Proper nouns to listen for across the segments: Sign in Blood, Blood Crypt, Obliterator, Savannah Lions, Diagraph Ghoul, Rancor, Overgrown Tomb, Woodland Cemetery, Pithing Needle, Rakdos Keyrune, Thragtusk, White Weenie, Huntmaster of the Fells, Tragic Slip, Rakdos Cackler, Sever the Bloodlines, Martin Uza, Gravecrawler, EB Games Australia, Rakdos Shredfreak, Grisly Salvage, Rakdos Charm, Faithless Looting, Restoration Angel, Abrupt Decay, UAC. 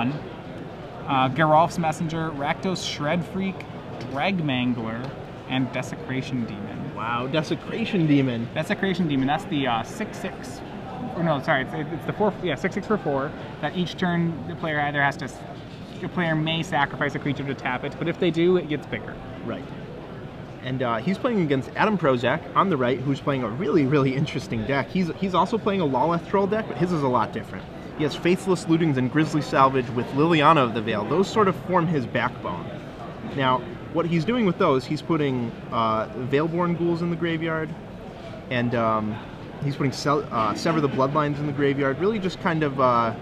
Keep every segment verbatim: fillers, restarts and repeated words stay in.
Uh, Geralf's Messenger, Rakdos Shredfreak, Dragmangler, and Desecration Demon. Wow, Desecration Demon. Desecration Demon, that's the uh, six six. Oh, no, sorry, it's, it's the four, yeah, six six for four. That each turn the player either has to, the player may sacrifice a creature to tap it, but if they do, it gets bigger. Right. And uh, he's playing against Adam Prosak on the right, who's playing a really, really interesting deck. He's, he's also playing a Lawleth Troll deck, but his is a lot different. He has Faithless Lootings and Grisly Salvage with Liliana of the Veil. Those sort of form his backbone. Now, what he's doing with those, he's putting uh, Veilborn Ghouls in the graveyard, and um, he's putting uh, Sever the Bloodlines in the graveyard. Really just kind of uh,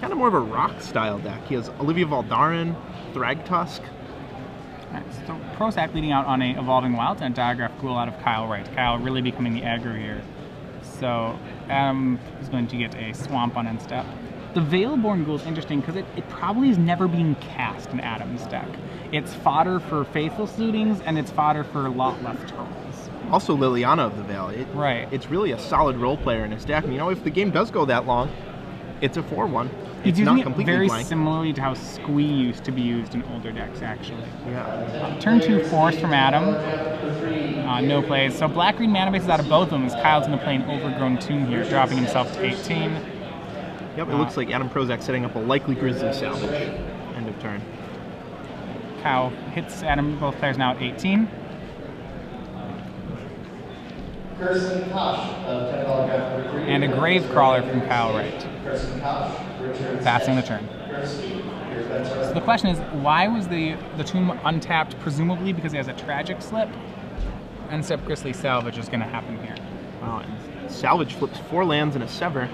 kind of more of a rock-style deck. He has Olivia Voldaren, Thragtusk. All right, so Prosak leading out on a Evolving Wild and Diagraph Ghoul out of Kyle Wright. Kyle really becoming the aggro here. So Adam is going to get a Swamp on end step. The Veilborn Ghoul is interesting because it, it probably has never been cast in Adam's deck. It's fodder for Faithless Lootings and it's fodder for Lotleth Trolls. Also Liliana of the Veil. It, right. It's really a solid role player in his deck. And, you know, if the game does go that long, it's a four one. It's not completely very blank. Similarly to how Squee used to be used in older decks, actually. Yeah. Uh, turn two Force from Adam. Uh, no plays. So black green mana bases out of both of them as Kyle's going to play an Overgrown Tomb here, dropping himself to eighteen. Yep, it uh, looks like Adam Prosak setting up a likely Grisly Salvage. End of turn. Kyle hits Adam, both players now at eighteen. And a Gravecrawler from Kyle Wright. Passing the turn. So the question is, why was the, the tomb untapped? Presumably because it has a Tragic Slip. And Sep Grisly Salvage is going to happen here. Wow, and Salvage flips four lands and a Sever.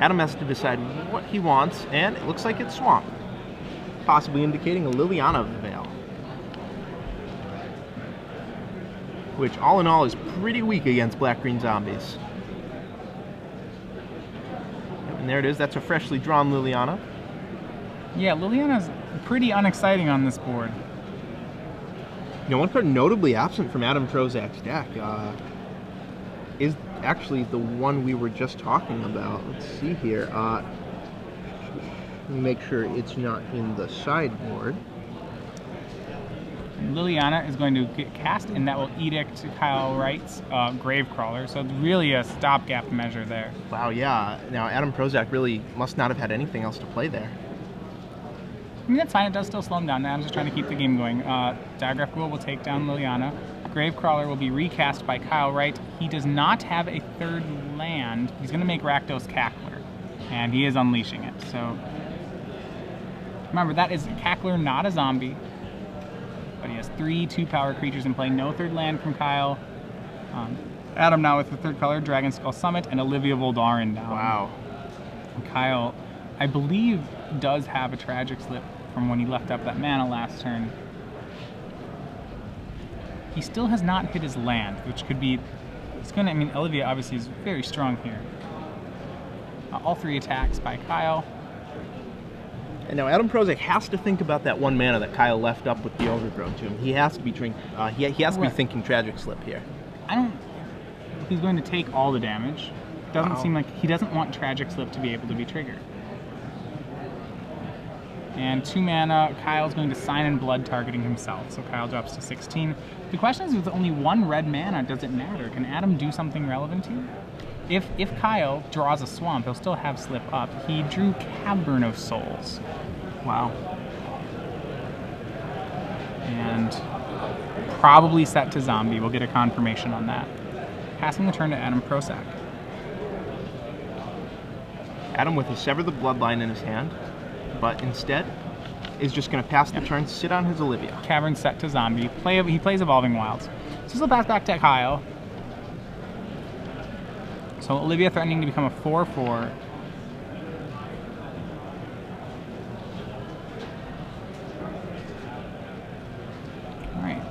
Adam has to decide what he wants, and it looks like it's Swamp. Possibly indicating a Liliana of the Veil. Which, all in all, is pretty weak against black-green zombies. And there it is. That's a freshly drawn Liliana. Yeah, Liliana's pretty unexciting on this board. You know, one card notably absent from Adam Prosak's deck uh, is actually the one we were just talking about. Let's see here. Uh, make sure it's not in the sideboard. Liliana is going to get cast, and that will edict Kyle Wright's uh, Gravecrawler. So it's really a stopgap measure there. Wow, yeah. Now, Adam Prosak really must not have had anything else to play there. I mean, that's fine. It does still slow him down. Adam's just trying to keep the game going. Uh, Diagraph Ghoul will take down Liliana. Gravecrawler will be recast by Kyle Wright. He does not have a third land. He's going to make Rakdos Cackler, and he is unleashing it. So remember, that is Cackler, not a zombie. But he has three two-power creatures in play. No third land from Kyle. Um, Adam now with the third color, Dragon Skull Summit, and Olivia Voldaren down. Wow. And Kyle, I believe, does have a Tragic Slip from when he left up that mana last turn. He still has not hit his land, which could be... It's going to... I mean, Olivia obviously is very strong here. Uh, all three attacks by Kyle. And now Adam Prosak has to think about that one mana that Kyle left up with the Overgrown Tomb. He has to be drink, uh, he, he has to be thinking Tragic Slip here. I don't. He's going to take all the damage. Doesn't wow. seem like he doesn't want Tragic Slip to be able to be triggered. And two mana, Kyle's going to sign in blood targeting himself. So Kyle drops to sixteen. The question is, with only one red mana, does it matter? Can Adam do something relevant here? If, if Kyle draws a Swamp, he'll still have Slip up. He drew Cavern of Souls. Wow. And probably set to Zombie. We'll get a confirmation on that. Passing the turn to Adam Prosak. Adam with a Sever the Bloodline in his hand, but instead is just going to pass the yep. turn, sit on his Olivia. Cavern set to Zombie. Play, he plays Evolving Wilds. So this will pass back to Kyle. So Olivia threatening to become a four four. Alright.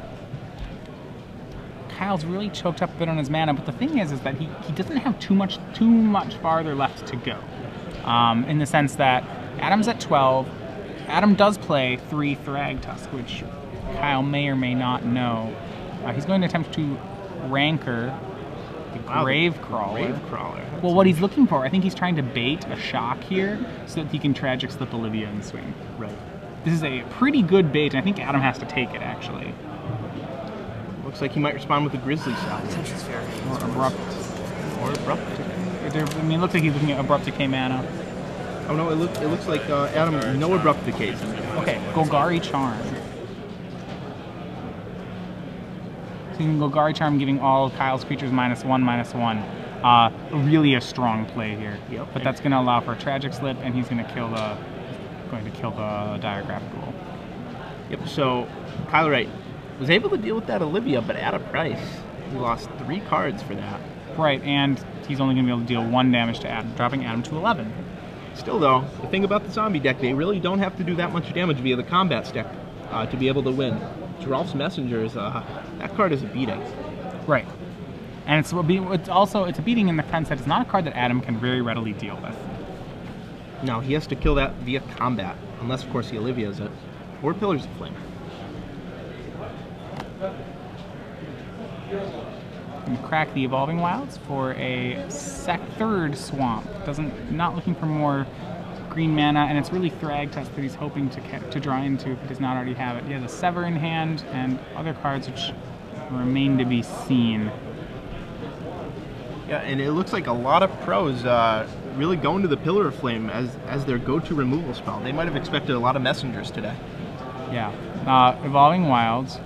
Kyle's really choked up a bit on his mana, but the thing is is that he, he doesn't have too much too much farther left to go. Um, in the sense that Adam's at twelve. Adam does play three Thragtusk, which Kyle may or may not know. Uh, he's going to attempt to Rancor. The wow, Gravecrawler. Gravecrawler. Well, what he's looking for, I think he's trying to bait a shock here so that he can Tragic Slip Olivia and swing. Right. This is a pretty good bait, and I think Adam has to take it, actually. Looks like he might respond with a Grisly Salvage. Or Abrupt. Or Abrupt Decay. I mean, it looks like he's looking at Abrupt Decay mana. Oh no, it, look, it looks like uh, Adam, no Abrupt Decays. Okay, Golgari Charm. So you can Golgari Charm, giving all Kyle's creatures minus one, minus one. Uh, really a strong play here. Yep. But that's going to allow for a Tragic Slip, and he's going to kill the, going to kill the Diagraph Ghoul. Yep. So Kyle Wright was able to deal with that Olivia, but at a price. He lost three cards for that. Right, and he's only going to be able to deal one damage to Adam, dropping Adam to eleven. Still, though, the thing about the zombie deck, they really don't have to do that much damage via the combat deck uh, to be able to win. Geralf's Messenger is uh, that card is a beating, right? And it's, it's also it's a beating in the sense that it's not a card that Adam can very readily deal with. No, he has to kill that via combat, unless of course he Olivia's it or Pillars of Flame. And crack the Evolving Wilds for a sec third swamp. Doesn't not looking for more green mana, and it's really Thragtusk that he's hoping to to draw into if he does not already have it. He has a Sever in hand and other cards which remain to be seen. Yeah, and it looks like a lot of pros uh, really going to the Pillar of Flame as as their go-to removal spell. They might have expected a lot of messengers today. Yeah, uh, Evolving Wilds.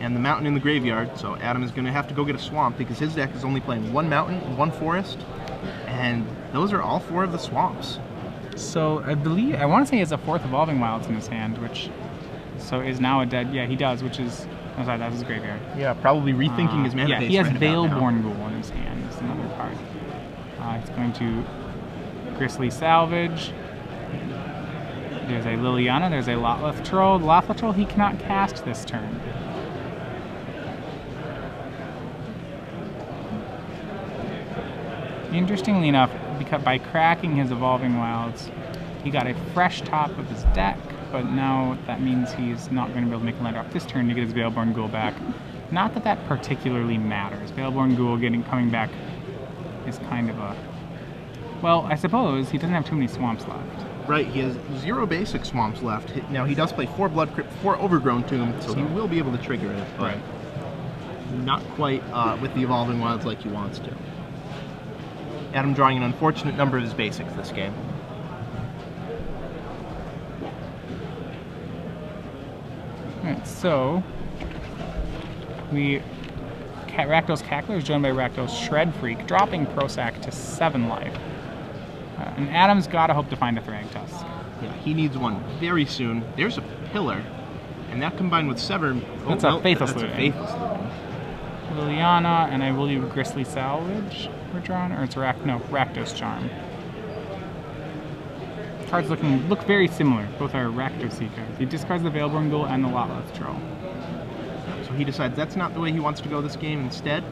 And the mountain in the graveyard, so Adam is going to have to go get a swamp because his deck is only playing one mountain, one forest, and those are all four of the swamps. So I believe, I want to say he has a fourth Evolving Wilds in his hand, which so is now a dead, yeah he does, which is, I'm sorry, that was his graveyard. Yeah, probably rethinking uh, his mana base. Yeah, he has right Veilborn Ghoul in his hand, that's another card. Uh, he's going to Grisly Salvage. There's a Liliana, there's a Lotleth Troll. The Lotleth Troll he cannot cast this turn. Interestingly enough, because by cracking his Evolving Wilds, he got a fresh top of his deck, but now that means he's not going to be able to make a land drop this turn to get his Veilborn Ghoul back. Not that that particularly matters. Veilborn Ghoul getting coming back is kind of a... Well, I suppose he doesn't have too many swamps left. Right, he has zero basic swamps left. Now, he does play four Blood Crypt, four Overgrown Tomb, so he will be able to trigger it, but right. Not quite uh, with the Evolving Wilds like he wants to. Adam drawing an unfortunate number of his basics this game. Alright, so we Rakdos Cackler is joined by Rakdos Shredfreak, dropping Prosak to seven life. Uh, and Adam's gotta hope to find a Thragtusk. Yeah, he needs one very soon. There's a pillar, and that combined with Sever. Oh, that's, no, a Faithless Looting. Faithless Looting. Liliana, and I believe Grisly Salvage were drawn, or it's Rack, no, Rakdos Charm. Cards looking look very similar. Both are Rakdos-y cards. He discards the Veilborn Ghoul and the Lotleth Troll. So he decides that's not the way he wants to go this game. Instead,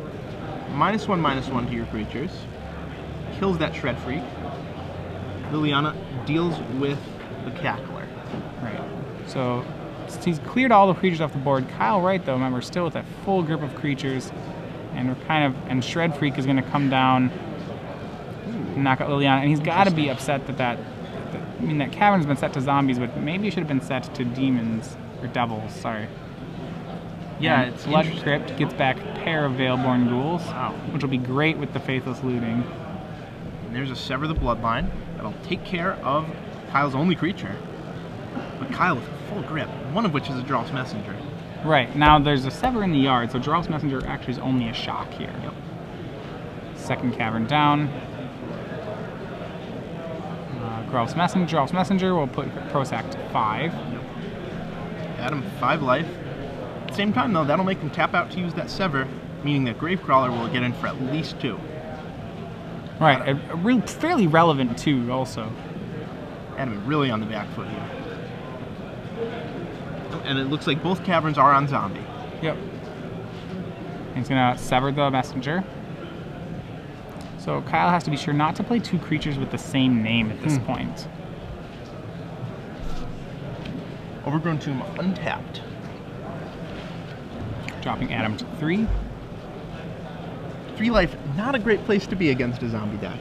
minus one, minus one to your creatures. Kills that Shred Freak. Liliana deals with the Cackler. Right. So he's cleared all the creatures off the board. Kyle Wright, though, remember, still with a full grip of creatures, and we're kind of and Shred Freak is going to come down, and knock out Liliana, and he's got to be upset that that, that I mean that cavern's been set to zombies, but maybe it should have been set to demons or devils. Sorry. Yeah, and it's Blood Crypt gets back a pair of Veilborn Ghouls, wow. Which will be great with the Faithless Looting. And there's a Sever the Bloodline that'll take care of Kyle's only creature, but Kyle with full grip, one of which is a Geralf's Messenger. Right, now there's a Sever in the yard, so Geralf's Messenger actually is only a shock here. Yep. Second cavern down. Uh, Geralf's Messenger, Geralf's Messenger will put Prosak to five. Yep. Adam, five life. At the same time, though, that'll make him tap out to use that Sever, meaning that Gravecrawler will get in for at least two. Right, Adam, a, a real, fairly relevant two also. Adam really on the back foot here. And it looks like both caverns are on zombie. Yep. He's going to Sever the Messenger. So Kyle has to be sure not to play two creatures with the same name at this hmm. point. Overgrown Tomb untapped. Dropping Adam to three. three life, not a great place to be against a zombie deck.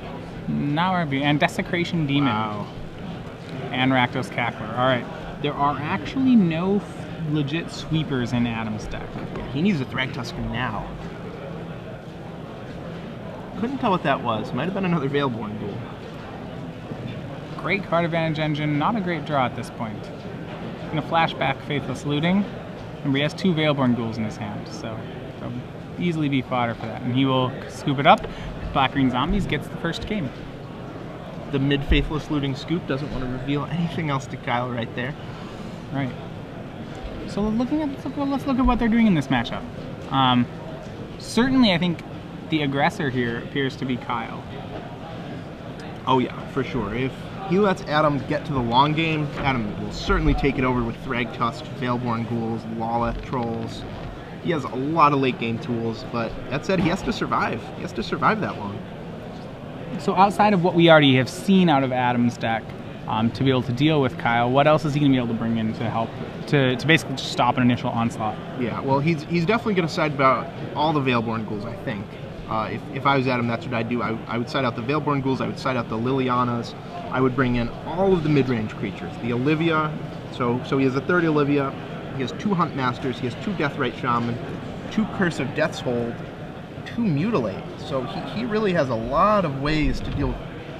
Now review and Desecration Demon. Wow. And Rakdos Cackler. All right. There are actually no f legit sweepers in Adam's deck. Yeah, he needs a Thragtusk now. Couldn't tell what that was. Might have been another Veilborn Ghoul. Great card advantage engine. Not a great draw at this point. I'm going to flashback Faithless Looting. Remember, he has two Veilborn Ghouls in his hand, so he'll easily be fodder for that. And he will scoop it up. Black Green Zombies gets the first game. The mid-Faithless Looting scoop doesn't want to reveal anything else to Kyle right there. Right. So looking at, let's, look, let's look at what they're doing in this matchup. Um, certainly, I think the aggressor here appears to be Kyle. Oh yeah, for sure. If he lets Adam get to the long game, Adam will certainly take it over with Thragtusk, Veilborn Ghouls, Lawleth Trolls. He has a lot of late game tools, but that said, he has to survive. He has to survive that long. So outside of what we already have seen out of Adam's deck um, to be able to deal with Kyle, what else is he going to be able to bring in to help, to, to basically just stop an initial onslaught? Yeah, well, he's, he's definitely going to side about all the Veilborn Ghouls, I think. Uh, if, if I was Adam, that's what I'd do. I, I would side out the Veilborn Ghouls, I would side out the Lilianas, I would bring in all of the mid-range creatures. The Olivia, so, so he has a third Olivia, he has two Hunt Masters, he has two Deathrite Shaman, two Curse of Death's Hold, two Mutilate. So he, he really has a lot of ways to deal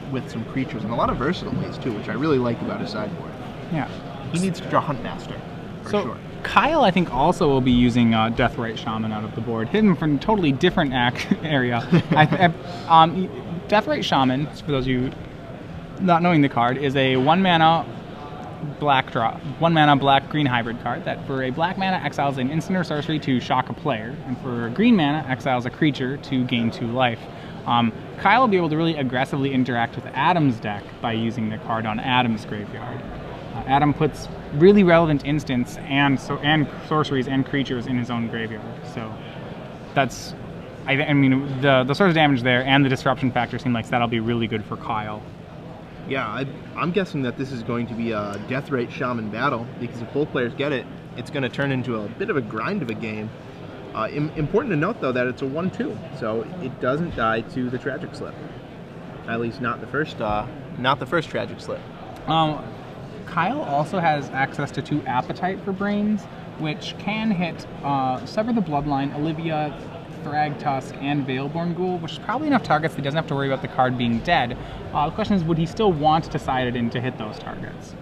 with some creatures, and a lot of versatile ways too, which I really like about his sideboard. Yeah. He needs to draw Hunt Master, for so, sure. Kyle, I think, also will be using uh, Deathrite Shaman out of the board, hidden from a totally different act area. I, I, um, Deathrite Shaman, for those of you not knowing the card, is a one mana black draw, one mana black green hybrid card that for a black mana exiles an instant or sorcery to shock a player, and for a green mana exiles a creature to gain two life. Um, Kyle will be able to really aggressively interact with Adam's deck by using the card on Adam's graveyard. Uh, Adam puts really relevant instants and so and sorceries and creatures in his own graveyard. So that's, I, I mean, the the source of damage there and the disruption factor seem like that'll be really good for Kyle. Yeah, I, I'm guessing that this is going to be a Deathrite Shaman battle, because if both players get it, it's going to turn into a bit of a grind of a game. Uh, im important to note, though, that it's a one two, so it doesn't die to the Tragic Slip. At least not the first, uh, not the first Tragic Slip. Um, Kyle also has access to two Appetite for Brains, which can hit uh, Sever the Bloodline, Olivia, Thragtusk, and Veilborn Ghoul, which is probably enough targets that he doesn't have to worry about the card being dead. Uh, the question is, would he still want to side it in to hit those targets?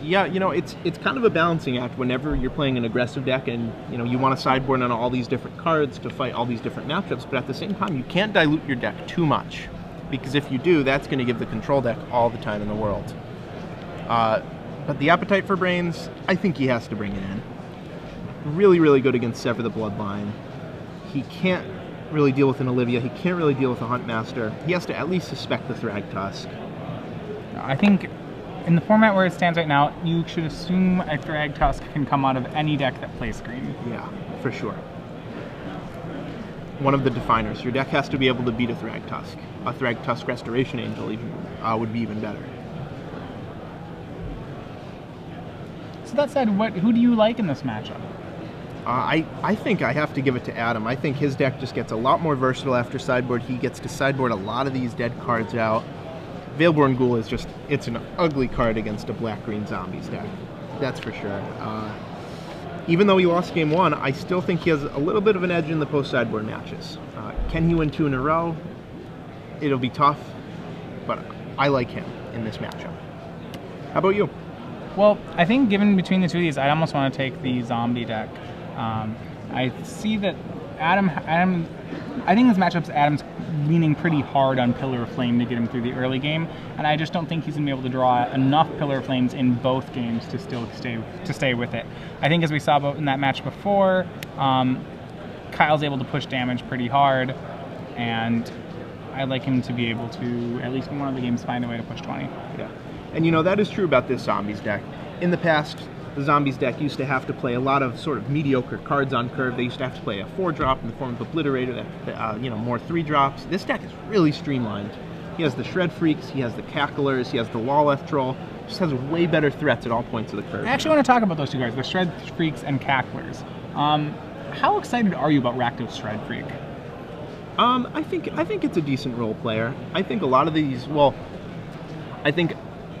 Yeah, you know, it's it's kind of a balancing act whenever you're playing an aggressive deck and, you know, you want to sideboard on all these different cards to fight all these different matchups, but at the same time, you can't dilute your deck too much, because if you do, that's going to give the control deck all the time in the world. Uh, but the Appetite for Brains, I think he has to bring it in. Really, really good against Sever the Bloodline. He can't really deal with an Olivia. He can't really deal with a Huntmaster. He has to at least suspect the Thragtusk. I think in the format where it stands right now, you should assume a Thragtusk can come out of any deck that plays green. Yeah, for sure. One of the definers. Your deck has to be able to beat a Thragtusk. A Thragtusk Restoration Angel even, uh, would be even better. So that said, what, who do you like in this matchup? Uh, I, I think I have to give it to Adam. I think his deck just gets a lot more versatile after sideboard. He gets to sideboard a lot of these dead cards out. Veilborn Ghoul is just, it's an ugly card against a black-green zombies deck. That's for sure. Uh, even though he lost game one, I still think he has a little bit of an edge in the post-sideboard matches. Uh, can he win two in a row? It'll be tough, but I like him in this matchup. How about you? Well, I think given between the two of these, I almost want to take the zombie deck. Um, I see that Adam, Adam, I think this matchup's Adam's leaning pretty hard on Pillar of Flame to get him through the early game, and I just don't think he's going to be able to draw enough Pillar of Flames in both games to still stay to stay with it. I think as we saw in that match before, um, Kyle's able to push damage pretty hard, and I'd like him to be able to, at least in one of the games, find a way to push twenty. Yeah, and you know, that is true about this zombies deck. In the past, the zombies deck used to have to play a lot of sort of mediocre cards on curve. They used to have to play a four drop in the form of Obliterator, uh, you know, more three drops. This deck is really streamlined. He has the Shredfreaks, he has the Cacklers, he has the Lotleth Troll. Just has way better threats at all points of the curve. I actually want to talk about those two guys, the Shredfreaks and Cacklers. Um, how excited are you about Rakdos Shredfreak? Um, I think I think it's a decent role player. I think a lot of these, well, I think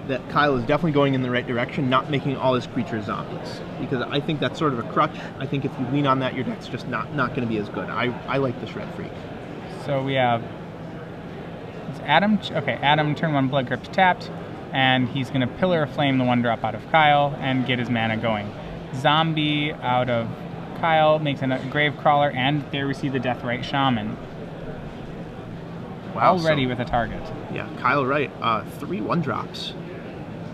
that Kyle is definitely going in the right direction, not making all his creatures zombies, because I think that's sort of a crutch. I think if you lean on that, your deck's just not, not going to be as good. I, I like the Shredfreak. So we have it's Adam. Okay, Adam, turn one Blood Crypt tapped, and he's going to Pillar of Flame the one drop out of Kyle and get his mana going. Zombie out of Kyle makes a Gravecrawler, and there we see the Deathrite Shaman. Wow, already so, with a target. Yeah, Kyle Wright, uh, three one drops.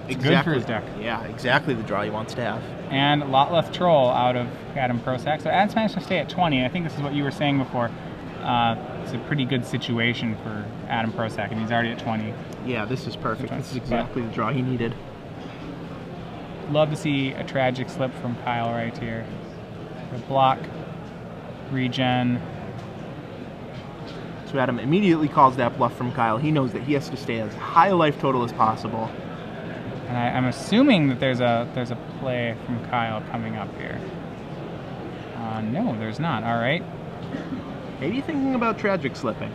It's exactly, good for his deck. Yeah, exactly the draw he wants to have. And Lotleth Troll out of Adam Prosak. So Adam's managed to stay at twenty. I think this is what you were saying before. Uh, it's a pretty good situation for Adam Prosak, and he's already at twenty. Yeah, this is perfect. This is exactly but the draw he needed. Love to see a Tragic Slip from Kyle right here. The block, regen. So Adam immediately calls that bluff from Kyle. He knows that he has to stay as high a life total as possible. And I, I'm assuming that there's a there's a play from Kyle coming up here. Uh, no, there's not. All right. Maybe thinking about Tragic Slipping.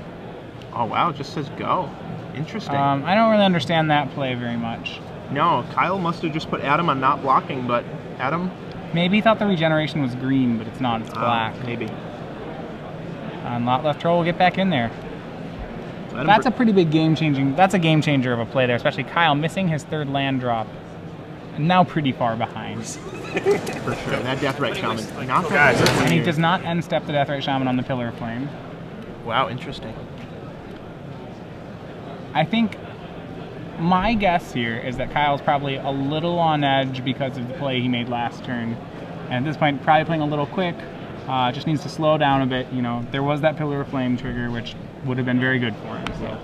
Oh wow, it just says go. Interesting. Um, I don't really understand that play very much. No, Kyle must have just put Adam on not blocking, but Adam maybe he thought the regeneration was green, but it's not. It's black. Uh, maybe. And Lotleth Troll will get back in there. Adam that's a pretty big game-changing. That's a game-changer of a play there, especially Kyle missing his third land drop. And now pretty far behind. For sure. And that Deathrite Shaman. Like, not oh, guys, and he does not end step the Deathrite Shaman on the Pillar of Flame. Wow, interesting. I think my guess here is that Kyle's probably a little on edge because of the play he made last turn. And at this point, probably playing a little quick. Uh, just needs to slow down a bit. You know, there was that Pillar of Flame trigger, which would have been very good for him. So yeah.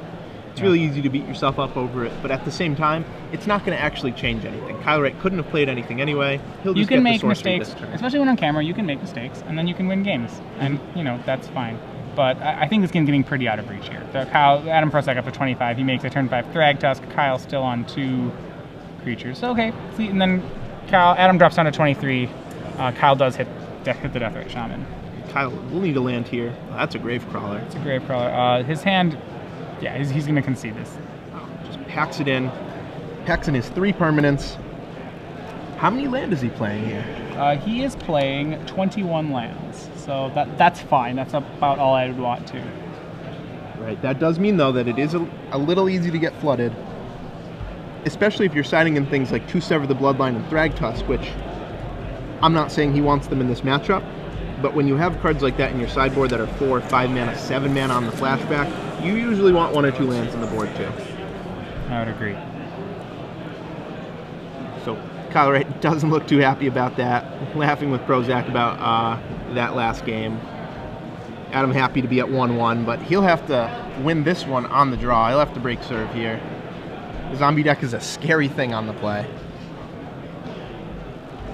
It's really easy to beat yourself up over it, but at the same time, it's not going to actually change anything. Kyle Wright couldn't have played anything anyway. He'll just you can get make the mistakes, this turn. Especially when on camera. You can make mistakes, and then you can win games, and you know that's fine. But I, I think this game's getting pretty out of reach here. So Kyle, Adam Prosak up to twenty-five. He makes a turn five Thragtusk. Kyle still on two creatures. So okay, see, and then Kyle Adam drops down to twenty-three. Uh, Kyle does hit hit the Deathrite Shaman. Kyle will need to land here. Oh, that's a Gravecrawler. It's a Gravecrawler. Uh, his hand. Yeah, he's, he's going to concede this. Oh, just packs it in. Packs in his three permanents. How many land is he playing here? Uh, he is playing twenty-one lands, so that that's fine. That's about all I would want to. Right. That does mean, though, that it is a, a little easy to get flooded, especially if you're siding in things like two Sever the Bloodline and Thragtusk, which I'm not saying he wants them in this matchup, but when you have cards like that in your sideboard that are four, five mana, seven mana on the flashback, you usually want one or two lands on the board too. I would agree. So Kyle Wright doesn't look too happy about that, laughing with Prosak about uh, that last game. Adam happy to be at one one, but he'll have to win this one on the draw. He'll have to break serve here. The zombie deck is a scary thing on the play.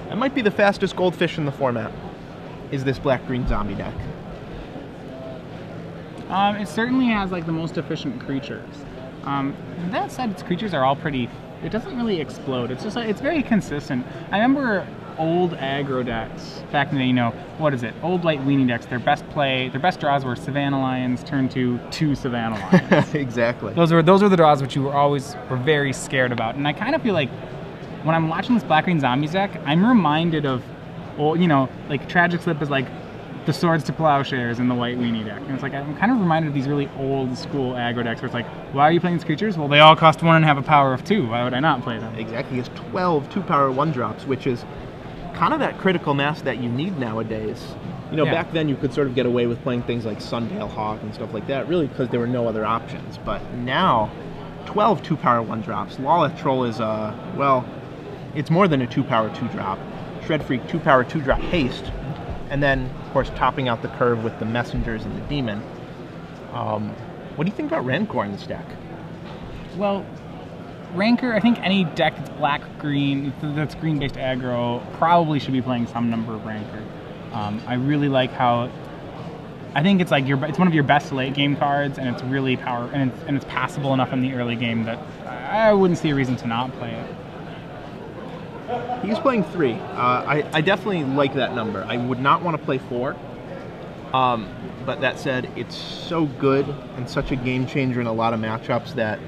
That might be the fastest goldfish in the format, is this black-green zombie deck. Um, it certainly has like the most efficient creatures. Um, that said, its creatures are all pretty. It doesn't really explode. It's just like, it's very consistent. I remember old aggro decks back in the day. You know, what is it? Old White Weenie decks. Their best play, their best draws were Savannah Lions turn to two Savannah Lions. Exactly. Those were those were the draws which you were always were very scared about. And I kind of feel like when I'm watching this Black Green Zombies deck, I'm reminded of, well, you know, like Tragic Slip is like the Swords to Plowshares in the White Weenie deck. And it's like, I'm kind of reminded of these really old school aggro decks where it's like, why are you playing these creatures? Well, they all cost one and have a power of two. Why would I not play them? Exactly. It's twelve two-power one-drops, which is kind of that critical mass that you need nowadays. You know, yeah. Back then you could sort of get away with playing things like Sundial Hawk and stuff like that, really because there were no other options. But now, twelve two-power one-drops. Lawless Troll is, uh, well, it's more than a two-power two-drop. Shredfreak, two-power two-drop haste. And then, of course, topping out the curve with the Messengers and the Demon. Um, what do you think about Rancor in this deck? Well, Rancor, I think any deck that's black-green, that's green-based aggro, probably should be playing some number of Rancor. Um, I really like how, I think it's like your, it's one of your best late-game cards, and it's really power, and it's, and it's passable enough in the early game that I wouldn't see a reason to not play it. He's playing three. Uh, I, I definitely like that number. I would not want to play four. Um, but that said, it's so good and such a game changer in a lot of matchups that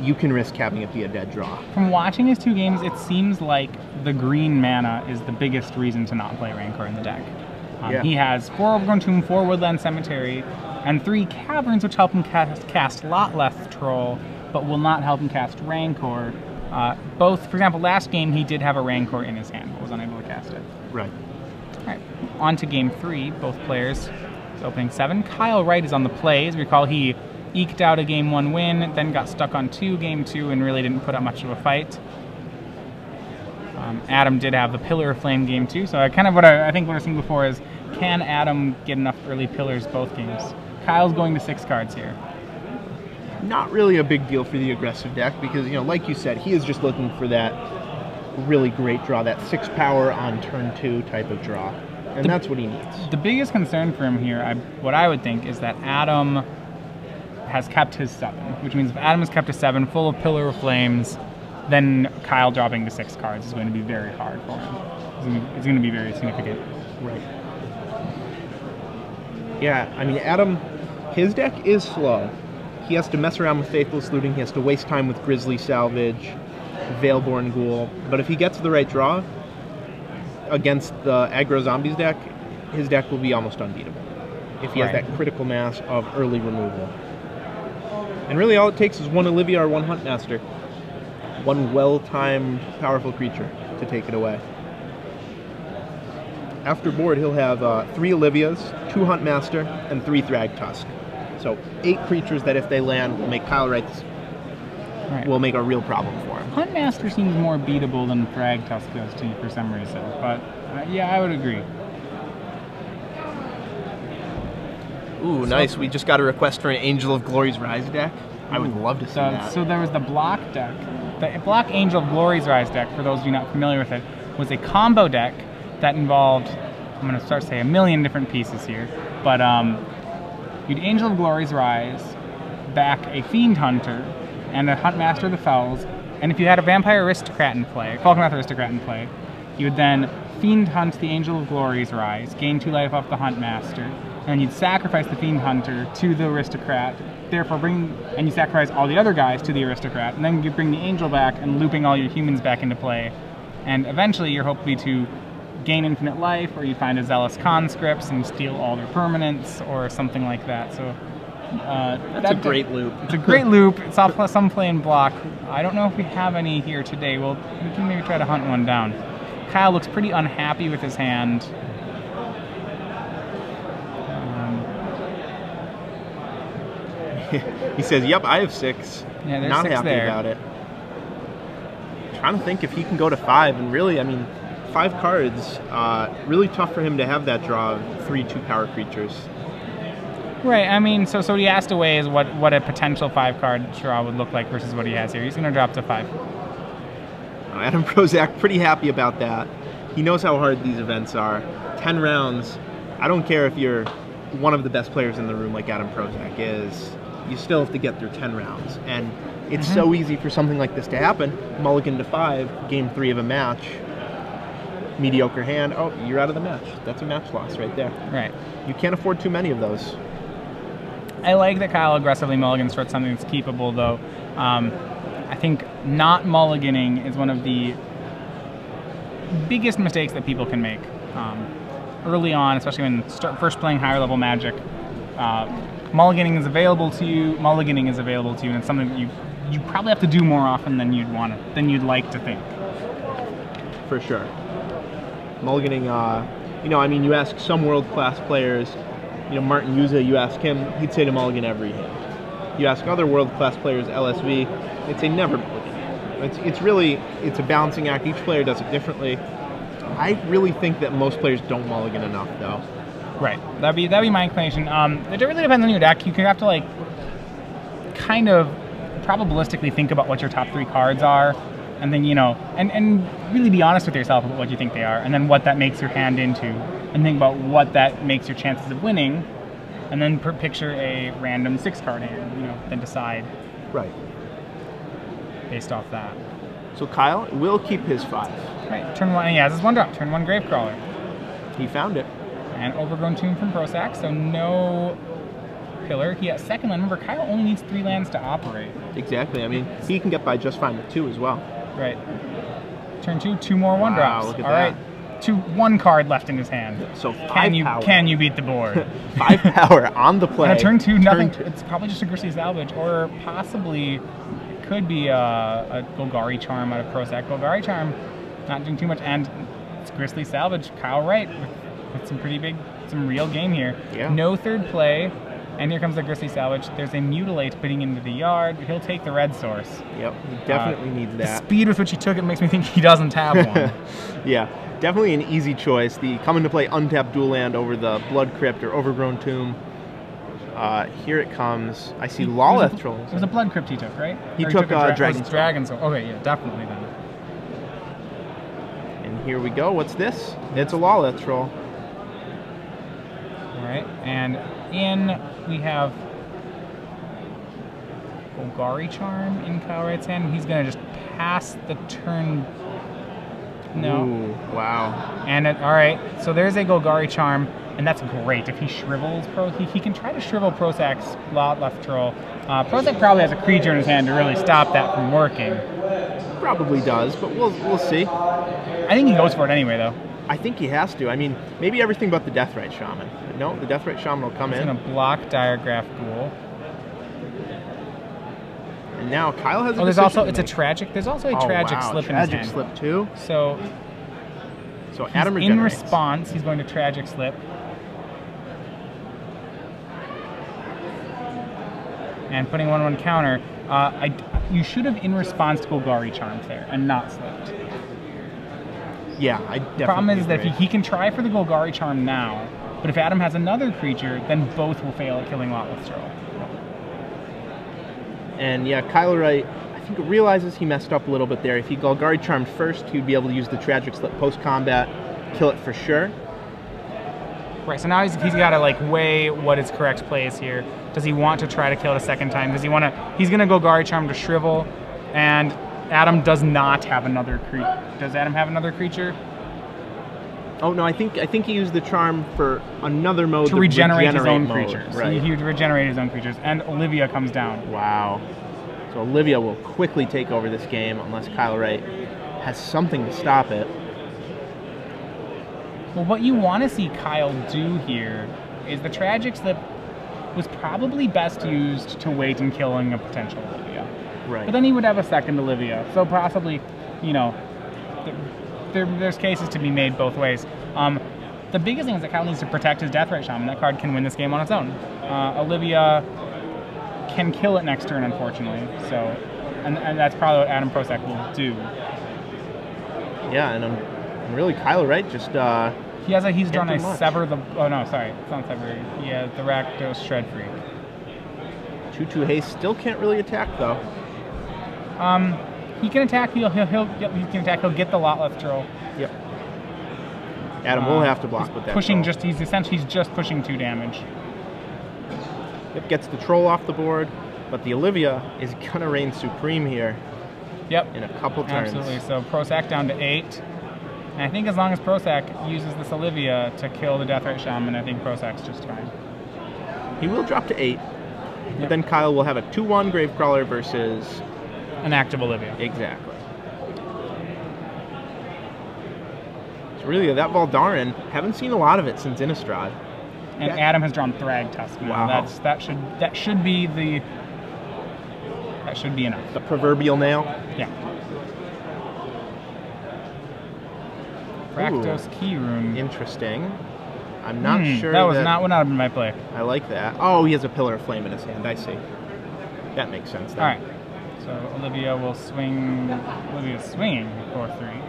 you can risk having it be a dead draw. From watching these two games, it seems like the green mana is the biggest reason to not play Rancor in the deck. Um, yeah. He has four Overgrown Tomb, four Woodland Cemetery, and three Caverns, which help him cast, cast Lotleth Troll, but will not help him cast Rancor. Uh, both, for example, last game he did have a Rancor in his hand, but was unable to cast it. Right. All right, on to game three, both players. It's opening seven. Kyle Wright is on the play. As we recall, he eked out a game one win, then got stuck on two game two and really didn't put up much of a fight. Um, Adam did have the Pillar of Flame game two, so I kind of what I, I think what I was seeing before is, can Adam get enough early pillars both games? Kyle's going to six cards here. Not really a big deal for the aggressive deck because, you know, like you said, he is just looking for that really great draw, that six power on turn two type of draw, and the, that's what he needs. The biggest concern for him here, I, what I would think, is that Adam has kept his seven, which means if Adam has kept a seven full of Pillar of Flames, then Kyle dropping to six cards is going to be very hard for him. It's going to be very significant. Right. Yeah, I mean, Adam, his deck is slow. He has to mess around with Faithless Looting. He has to waste time with Grisly Salvage, Veilborn Ghoul. But if he gets the right draw against the aggro zombies deck, his deck will be almost unbeatable if he has right. that critical mass of early removal. And really all it takes is one Olivia or one Huntmaster, one well-timed, powerful creature to take it away. After board, he'll have uh, three Olivias, two Huntmaster, and three Thragtusk. So eight creatures that, if they land, will make Kyle Wright's right. will make a real problem for him. Huntmaster seems more beatable than Thragtusk does to me for some reason, but uh, yeah, I would agree. Ooh, so, nice! We just got a request for an Angel of Glory's Rise deck. I would love to see the, that. So there was the block deck. The block Angel of Glory's Rise deck, for those of you not familiar with it, was a combo deck that involved, I'm going to start to say a million different pieces here, but um, you'd Angel of Glory's Rise, back a Fiend Hunter, and a Huntmaster of the Fells, and if you had a Vampire Aristocrat in play, a Falconmouth Aristocrat in play, you would then Fiend Hunt the Angel of Glory's Rise, gain two life off the Huntmaster, and you'd sacrifice the Fiend Hunter to the Aristocrat, therefore bring, and you sacrifice all the other guys to the Aristocrat, and then you bring the Angel back and looping all your humans back into play. And eventually your hope would be to gain infinite life, or you find a Zealous Conscripts and steal all their permanents, or something like that. So uh, That's that, a great loop. It's a great loop. It's off some play in block. I don't know if we have any here today. Well, we can maybe try to hunt one down. Kyle looks pretty unhappy with his hand. He says, yep, I have six. Yeah, there's Not six happy there. about it. I'm trying to think if he can go to five. And really, I mean, five cards, uh, really tough for him to have that draw of three two-power creatures. Right, I mean, so, so he asked away is what, what a potential five-card draw would look like versus what he has here. He's going to drop to five. Adam Prosak, pretty happy about that. He knows how hard these events are. Ten rounds. I don't care if you're one of the best players in the room like Adam Prosak is. You still have to get through ten rounds, and it's mm-hmm. so easy for something like this to happen. Mulligan to five, game three of a match, mediocre hand. Oh, you're out of the match. That's a match loss right there. Right. You can't afford too many of those. I like that Kyle aggressively mulligans for something that's keepable, though. Um, I think not mulliganing is one of the biggest mistakes that people can make um, early on, especially when start first playing higher level Magic. Uh, Mulliganing is available to you. Mulliganing is available to you, and it's something that you you probably have to do more often than you'd want to, than you'd like to think. For sure, mulliganing. Uh, you know, I mean, you ask some world class players. You know, Martin Uza. You ask him, he'd say to mulligan every hand. You ask other world class players, L S V, they'd say never mulligan. It's it's really it's a balancing act. Each player does it differently. I really think that most players don't mulligan enough, though. Right, that'd be that'd be my inclination. Um, it really depends on your deck. You have to like kind of probabilistically think about what your top three cards are, and then you know, and and really be honest with yourself about what you think they are, and then what that makes your hand into, and think about what that makes your chances of winning, and then per picture a random six card hand, you know, then decide. Right. Based off that. So Kyle will keep his five. Right. Turn one. Yeah, this is one drop. Turn one Gravecrawler. He found it. and Overgrown Tomb from Prosak, so no pillar. He has second land. Remember, Kyle only needs three lands to operate. Exactly. I mean, he can get by just fine with two as well. Right. Turn two, two more one drops. Wow, look at All that. right, two, one card left in his hand. So five can you power. Can you beat the board? Five power on the play. Turn two, turn nothing. Two. It's probably just a Grisly Salvage, or possibly it could be a, a Golgari Charm out of Prosak. Golgari Charm, not doing too much, and it's Grisly Salvage. Kyle Wright with, with some pretty big, some real game here. Yeah. No third play. And here comes the Grisly Salvage. There's a Mutilate putting into the yard. He'll take the red source. Yep, he definitely uh, needs that. The speed with which he took it makes me think he doesn't have one. Yeah, definitely an easy choice. The come into play untapped dual land over the Blood Crypt or Overgrown Tomb. Uh, here it comes. I see Lawleth Trolls. It was a Blood Crypt he took, right? He, took, he took a dra uh, Dragon Soul. Dragon Soul. Okay, yeah, definitely then. And here we go. What's this? It's a Lawleth Troll. All right, and in we have Golgari Charm in Kyle Wright's hand. He's going to just pass the turn. No. Ooh, wow. And it, all right, so there's a Golgari Charm, and that's great. If he shrivels, Pro, he, he can try to shrivel Prosak's Lotleth Troll. Uh, Prosak probably has a creature in his hand to really stop that from working. Probably does, but we'll, we'll see. I think he goes for it anyway, though. I think he has to. I mean, maybe everything but the Deathrite Shaman. No, the Deathrite Shaman will come He's in. He's going to block Diagraph Ghoul. And now Kyle has. Oh, a there's also it's make. a tragic. There's also a oh, tragic wow. slip tragic in his hand. Tragic slip too. So. So Adam in response, he's going to tragic slip. And putting one one counter. Uh, I you should have in response to Golgari Charmed there and not slipped. Yeah, I definitely The problem is agree. that if he, he can try for the Golgari Charm now, but if Adam has another creature, then both will fail at killing Lotleth Troll. And yeah, Kyle Wright, I think, realizes he messed up a little bit there. If he Golgari Charmed first, he'd be able to use the Tragic Slip post-combat, kill it for sure. Right, so now he's, he's got to like weigh what his correct play is here. Does he want to try to kill it a second time? Does he want to? He's going to Golgari Charm to shrivel, and Adam does not have another creature. Does Adam have another creature? Oh no, I think I think he used the charm for another mode to regenerate, regenerate his own mode. creatures. Right. He would regenerate his own creatures, and Olivia comes down. Wow. So Olivia will quickly take over this game unless Kyle Wright has something to stop it. Well, what you want to see Kyle do here is the Tragic Slip was probably best used to wait and killing a potential Olivia. Right. But then he would have a second Olivia, so possibly, you know, th there, there's cases to be made both ways. Um, the biggest thing is that Kyle needs to protect his Deathrite Shaman. That card can win this game on its own. Uh, Olivia can kill it next turn, unfortunately. So, and, and that's probably what Adam Prosak will do. Yeah, and, um, and really, Kyle Wright just uh, he has a he's drawn a much. Sever the oh no sorry it's not Sever he has the Rakdos Shredfreak. Choo Choo Haste still can't really attack though. Um, he can attack. He'll he'll, he'll yep, he can attack. He'll get the Lotleth Troll. Yep. Adam um, will have to block he's with that. Pushing troll. just he's essentially he's just pushing two damage. Yep, gets the troll off the board, but the Olivia is gonna reign supreme here. Yep. In a couple turns. Absolutely. So Prosak down to eight, and I think as long as Prosak uses this Olivia to kill the Deathrite Shaman, I think Prosak's just fine. He will drop to eight, but yep. then Kyle will have a two one Gravecrawler versus. An active Olivia. Exactly. So really, that Voldaren, haven't seen a lot of it since Innistrad. And that, Adam has drawn Thragtusk. Wow. That's, that should that should be the that should be enough. The proverbial nail. Yeah. Rakdos Keyrune. Interesting. I'm not mm, sure. That was that, not what out of my play. I like that. Oh, he has a Pillar of Flame in his hand. I see. That makes sense. Then. All right. So Olivia will swing, Olivia's swinging for three,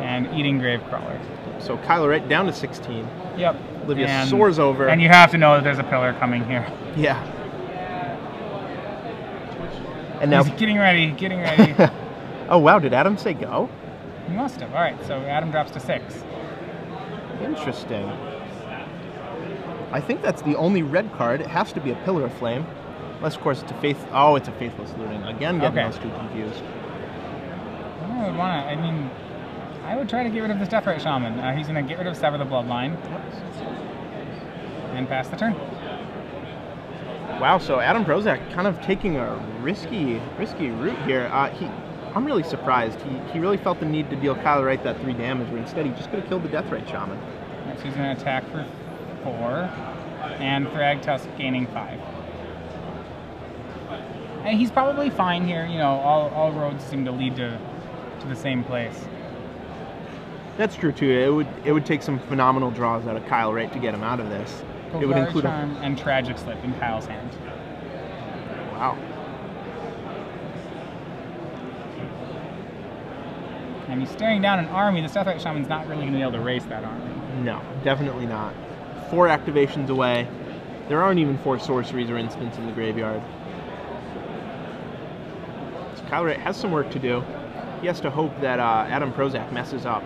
and eating Gravecrawler. So Kyle Wright down to sixteen. Yep. Olivia and, soars over. And you have to know that there's a pillar coming here. Yeah. And now... He's getting ready, getting ready. Oh wow, did Adam say go? He must have. All right, so Adam drops to six. Interesting. I think that's the only red card. It has to be a Pillar of Flame. Unless, of course, it's a faith. Oh, it's a Faithless Looting. Again, getting okay. those two confused. I don't really want to. I mean, I would try to get rid of this Deathrite Shaman. Uh, he's going to get rid of Sever the Bloodline. And pass the turn. Wow, so Adam Prosak kind of taking a risky, risky route here. Uh, he, I'm really surprised. He, he really felt the need to deal Kyle Wright that three damage, but instead he just could have killed the Deathrite Shaman. So he's going to attack for four, and Thragtusk gaining five. And he's probably fine here. You know, all, all roads seem to lead to to the same place. That's true too. It would it would take some phenomenal draws out of Kyle Wright to get him out of this. Golgari it would include Charm a... and Tragic Slip in Kyle's hand. Wow. And he's staring down an army. The Deathrite Shaman's not really going to be able to race that army. No, definitely not. Four activations away. There aren't even four sorceries or instants in the graveyard. Kyle Wright has some work to do. He has to hope that uh, Adam Prosak messes up.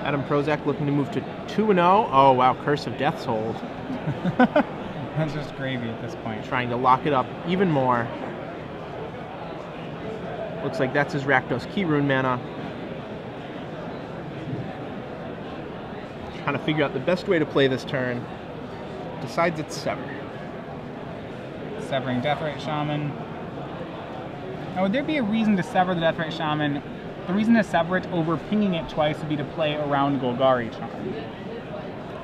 Adam Prosak looking to move to two and oh. Oh, wow, Curse of Death's Hold. That's just gravy at this point. Trying to lock it up even more. Looks like that's his Rakdos Key Rune mana. Trying to figure out the best way to play this turn. Decides it's Sever. Severing Deathrite Shaman. Now, would there be a reason to sever the Deathrite Shaman? The reason to sever it over pinging it twice would be to play around Golgari Charm.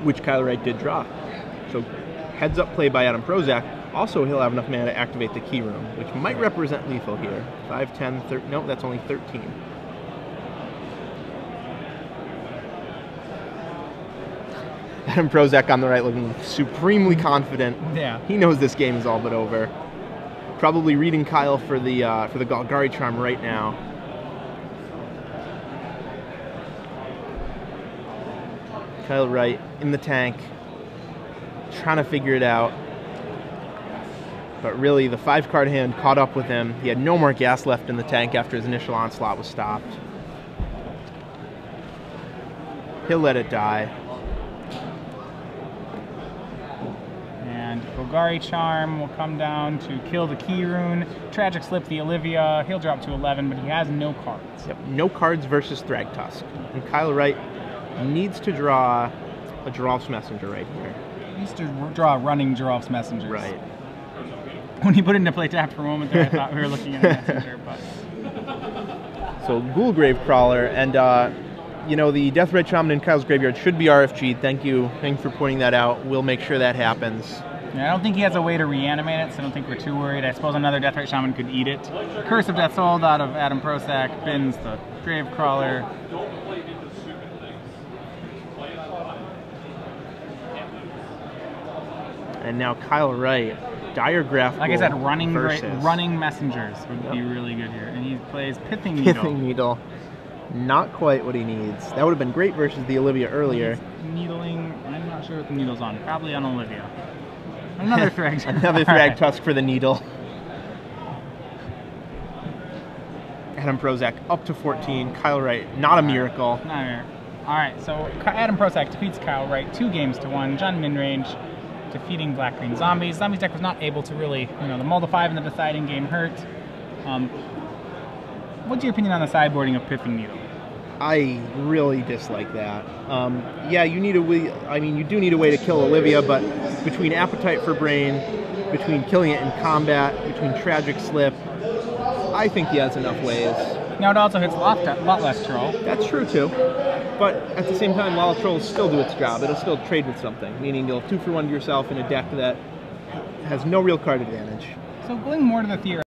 Which Kyle Wright did draw. So, heads up play by Adam Prosak. Also, he'll have enough mana to activate the Key Room, which might represent lethal here. five, ten, thirteen. Nope, that's only thirteen. Adam Prosak on the right looking supremely confident. Yeah. He knows this game is all but over. Probably reading Kyle for the, uh, for the Golgari Charm right now. Kyle Wright in the tank, trying to figure it out. But really, the five-card hand caught up with him. He had no more gas left in the tank after his initial onslaught was stopped. He'll let it die. And Golgari Charm will come down to kill the Key Rune. Tragic Slip the Olivia. He'll drop to eleven, but he has no cards. Yep, no cards versus Thragtusk. And Kyle Wright needs to draw a Geralf's Messenger right here. He needs to draw running Geralf's Messengers. Right. When he put it into play tapped for a moment there, I thought we were looking at a messenger, but... So, Ghoul Gravecrawler, and, uh, you know, the Deathrite Shaman in Kyle's graveyard should be R F G'd. Thank you. Thank you for pointing that out. We'll make sure that happens. Yeah, I don't think he has a way to reanimate it, so I don't think we're too worried. I suppose another Deathrite Shaman could eat it. Curse of Death's Hold out of Adam Prosak, bins the Gravecrawler. And now Kyle Wright, Diagraph Ghoul. Like I said, running right, running messengers would yep. be really good here. And he plays Pithing Needle. Pithing Needle. Not quite what he needs. That would have been great versus the Olivia earlier. He's needling, I'm not sure what the needle's on. Probably on Olivia. Another Thrag. Another Thrag Tusk for the needle. Adam Prosak up to fourteen. Kyle Wright, not a miracle. Not a miracle. All right, so Adam Prosak defeats Kyle Wright two games to one. John Midrange. Defeating Black Green Zombies. Zombies deck was not able to really, you know, the Mulda five and the deciding game hurt. Um, what's your opinion on the sideboarding of Pithing Needle? I really dislike that. Um, yeah, you need a way, I mean, you do need a way to kill Olivia, but between Appetite for Brain, between killing it in combat, between Tragic Slip, I think he has enough ways. Now it also hits Lotleth Troll. That's true too. But at the same time, Lawless Troll will still do its job. It'll still trade with something, meaning you'll two for one to yourself in a deck that has no real card advantage. So going more to the theory.